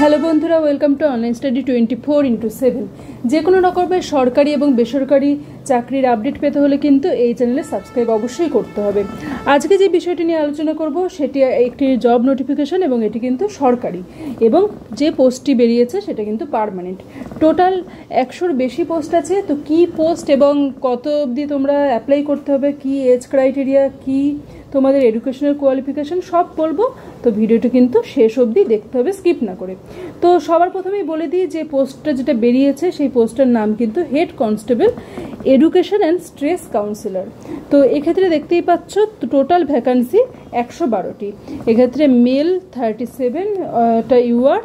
Hello বন্ধুরা, welcome to online study 24/7। যে কোনো রকমের সরকারি এবং বেসরকারি চাকরির আপডেট পেতে হলে কিন্তু এই চ্যানেলে সাবস্ক্রাইব অবশ্যই করতে হবে। আজকে যে বিষয়টি নিয়ে আলোচনা করব সেটি একটি জব নোটিফিকেশন, এবং এটি কিন্তু সরকারি এবং যে পোস্টটি বেরিয়েছে সেটা কিন্তু পার্মানেন্ট। টোটাল 100-র বেশি পোস্ট আছে। তো কি পোস্ট এবং কত অবধি তোমরা অ্যাপ্লাই করতে হবে, কি এজ ক্রাইটেরিয়া, কি তোমাদের এডুকেশনাল কোয়ালিফিকেশান, সব বলবো। তো ভিডিওটি কিন্তু শেষ অবধি দেখতে হবে স্কিপ না করে। তো সবার প্রথমেই বলে দিই যে পোস্টটা যেটা বেরিয়েছে সেই পোস্টটার নাম কিন্তু head constable education and stress counsellor. তো এক্ষেত্রে দেখতেই পাচ্ছ টোটাল ভ্যাকান্সি 112টি। এক্ষেত্রে মেল 37টা UR,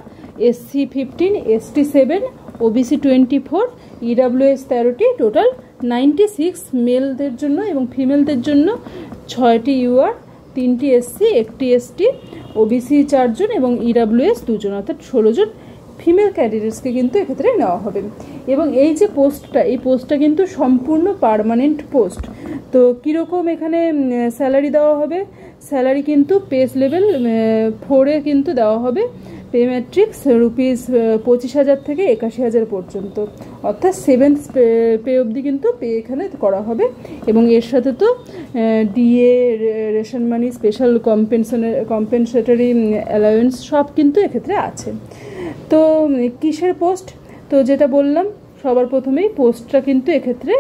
SC 15, ST 7, OBC 24, EWS 13টি, টোটাল 96 মেলদের জন্য, এবং ফিমেলদের জন্য 6টি ইউআর, 3টি এসসি, 1টি এসটি, ওবিসি 4 জন এবং ইডাব্লিউএস 2 জন, অর্থাৎ 16 জন ফিমেল ক্যান্ডিডেটসকে কিন্তু এক্ষেত্রে নেওয়া হবে। এবং এই যে পোস্টটা, এই পোস্টটা কিন্তু সম্পূর্ণ পার্মানেন্ট পোস্ট। তো কীরকম এখানে স্যালারি দেওয়া হবে? স্যালারি কিন্তু পেস লেভেল 4-এ কিন্তু দেওয়া হবে। পে ম্যাট্রিক্স রুপিস 25,000 থেকে 81,000 পর্যন্ত, অর্থাৎ 7th পে অবধি কিন্তু পে এখানে করা হবে। এবং এর সাথে তো DA, ration money, special compensatory allowance সব কিন্তু এক্ষেত্রে আছে। তো কিসের পোস্ট? তো যেটা বললাম সবার প্রথমেই পোস্টটা কিন্তু এক্ষেত্রে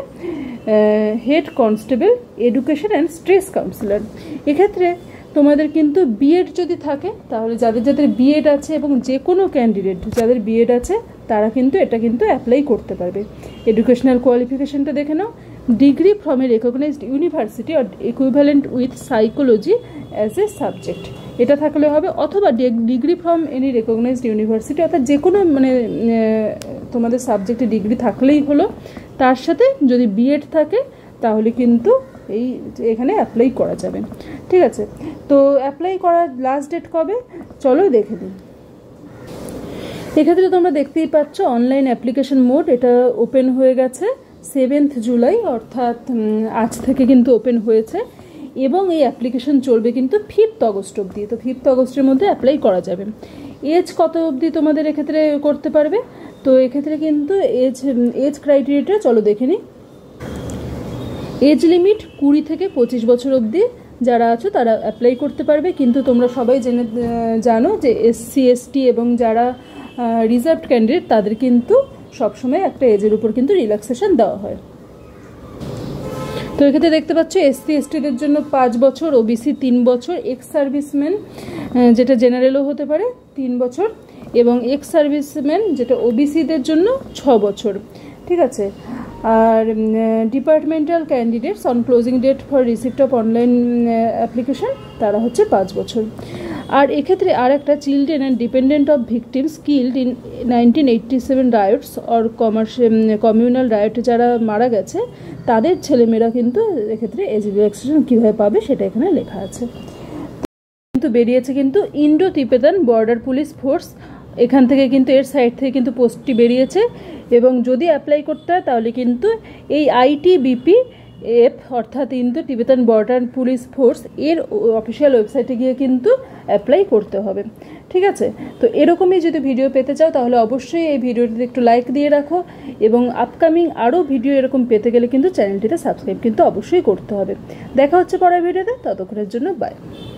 head constable education and stress counsellor. এক্ষেত্রে তোমাদের কিন্তু বিএড যদি থাকে, তাহলে যাদের যাদের বিএড আছে এবং যে কোনো ক্যান্ডিডেট যাদের বিএড আছে তারা কিন্তু এটা কিন্তু অ্যাপ্লাই করতে পারবে। এডুকেশনাল কোয়ালিফিকেশানটা দেখে নাও, degree from a recognised university or equivalent with psychology as a subject, এটা থাকলে হবে। অথবা degree from any recognised university, অর্থাৎ যে কোনো তোমাদের সাবজেক্টে ডিগ্রি থাকলেই হলো। তার সাথে যদি বিএড থাকে তাহলে কিন্তু এই এখানে অ্যাপ্লাই করা যাবে। ঠিক আছে, তো অ্যাপ্লাই করার লাস্ট ডেট কবে চলো দেখে দিই। এক্ষেত্রে তোমরা দেখতেই পাচ্ছ অনলাইন অ্যাপ্লিকেশন মোড এটা ওপেন হয়ে গেছে 7th জুলাই, অর্থাৎ আজ থেকে কিন্তু ওপেন হয়েছে। এবং এই অ্যাপ্লিকেশন চলবে কিন্তু 5th অগস্ট অবধি। তো 5th অগস্টের মধ্যে অ্যাপ্লাই করা যাবে। এজ কত অবধি তোমাদের এক্ষেত্রে করতে পারবে? তো এক্ষেত্রে কিন্তু এজ ক্রাইটেরিয়াটা চলো দেখে নিই। এজ লিমিট 20 থেকে 25 বছর অবধি যারা আছো তারা অ্যাপ্লাই করতে পারবে। কিন্তু তোমরা সবাই জানো যে এসসি, এসটি এবং যারা রিজার্ভড ক্যান্ডিডেট তাদের কিন্তু সবসময় একটা এজের উপর কিন্তু রিল্যাক্সেশন দেওয়া হয়। তো এক্ষেত্রে দেখতে পাচ্ছ এসসি এসটিদের জন্য 5 বছর, ওবিসি 3 বছর, এক্স সার্ভিসম্যান যেটা জেনারেলও হতে পারে 3 বছর, এবং এক্স সার্ভিসম্যান যেটা ওবিসিদের জন্য 6 বছর। ঠিক আছে, আর departmental candidates on closing date for receipt of online application তারা হচ্ছে 5 বছর। আর এক্ষেত্রে আর একটা children and dependent of victims killed in 1987 riots or communal রায়টে যারা মারা গেছে তাদের ছেলেমেয়েরা কিন্তু এক্ষেত্রে এজ রিল্যাক্সেশন কীভাবে পাবে সেটা এখানে লেখা আছে। কিন্তু বেরিয়েছে কিন্তু Indo Tibetan border police force, এখান থেকে কিন্তু এর সাইড থেকে কিন্তু পোস্টটি বেরিয়েছে। এবং যদি অ্যাপ্লাই করতে হয় তাহলে কিন্তু এই ITBPF অর্থাৎ Indo Tibetan border police force এর অফিসিয়াল ওয়েবসাইটে গিয়ে কিন্তু অ্যাপ্লাই করতে হবে। ঠিক আছে, তো এরকমই যদি ভিডিও পেতে চাও তাহলে অবশ্যই এই ভিডিওটিতে একটু লাইক দিয়ে রাখো, এবং আপকামিং আরও ভিডিও এরকম পেতে গেলে কিন্তু চ্যানেলটিতে সাবস্ক্রাইব কিন্তু অবশ্যই করতে হবে। দেখা হচ্ছে পরের ভিডিওতে, ততক্ষণের জন্য বাই।